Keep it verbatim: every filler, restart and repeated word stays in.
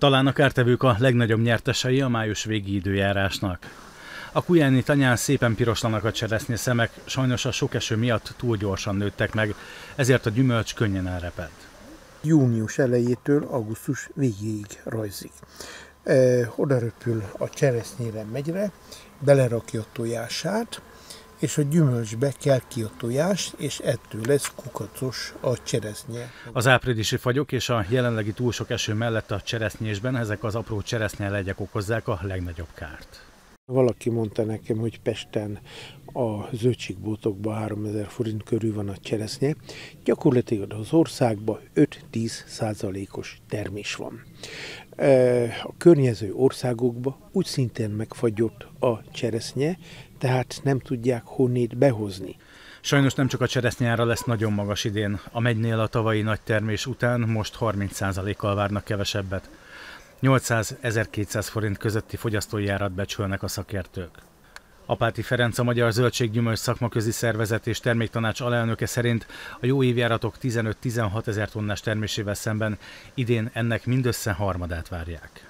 Talán a kártevők a legnagyobb nyertesei a május végi időjárásnak. A kujáni tanyán szépen piroslanak a cseresznye szemek, sajnos a sok eső miatt túl gyorsan nőttek meg, ezért a gyümölcs könnyen elreped. Június elejétől augusztus végéig rajzik. E, oda röpül a cseresznyére megyre, belerakja a tojását, és a gyümölcsbe kell ki a tojás, és ettől lesz kukacos a cseresznye. Az áprilisi fagyok és a jelenlegi túl sok eső mellett a cseresznyésben ezek az apró cseresznyelegyek okozzák a legnagyobb kárt. Valaki mondta nekem, hogy Pesten a zöldségboltokban háromezer forint körül van a cseresznye. Gyakorlatilag az országban öt-tíz százalékos termés van. A környező országokban úgy szintén megfagyott a cseresznye, tehát nem tudják honnét behozni. Sajnos nem csak a cseresznyára lesz nagyon magas idén. A megynél a tavalyi nagy termés után most harminc százalékkal várnak kevesebbet. nyolcszáz-ezerkétszáz forint közötti fogyasztói árat becsülnek a szakértők. Apáti Ferenc, a Magyar Zöldség-Gyümölcs Szakmaközi Szervezet és Terméktanács alelnöke szerint a jó évjáratok tizenöt-tizenhat ezer tonnás termésével szemben idén ennek mindössze harmadát várják.